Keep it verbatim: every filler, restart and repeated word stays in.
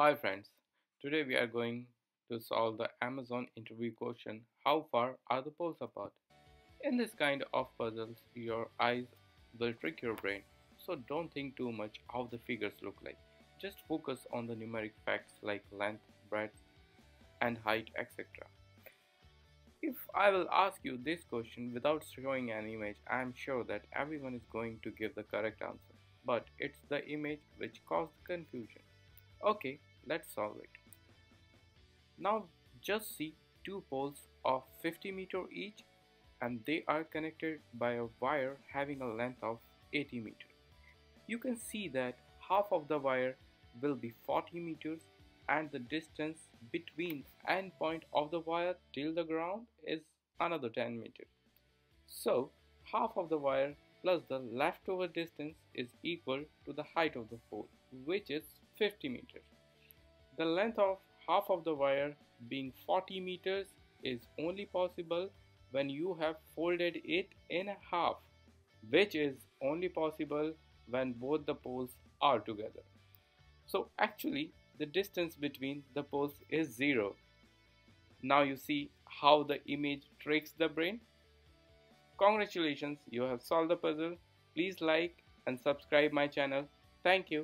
Hi friends, today we are going to solve the Amazon interview question, how far are the poles apart? In this kind of puzzles, your eyes will trick your brain, so don't think too much how the figures look like. Just focus on the numeric facts like length, breadth and height, et cetera. If I will ask you this question without showing an image, I am sure that everyone is going to give the correct answer, but it's the image which caused confusion. Okay, let's solve it. Now just see two poles of fifty meter each, and they are connected by a wire having a length of eighty meter. You can see that half of the wire will be forty meters and the distance between end point of the wire till the ground is another ten meter. So half of the wire plus the leftover distance is equal to the height of the pole, which is fifty meters. The length of half of the wire being forty meters is only possible when you have folded it in half, which is only possible when both the poles are together. So actually the distance between the poles is zero. Now you see how the image tricks the brain. Congratulations, you have solved the puzzle. Please like and subscribe my channel. Thank you.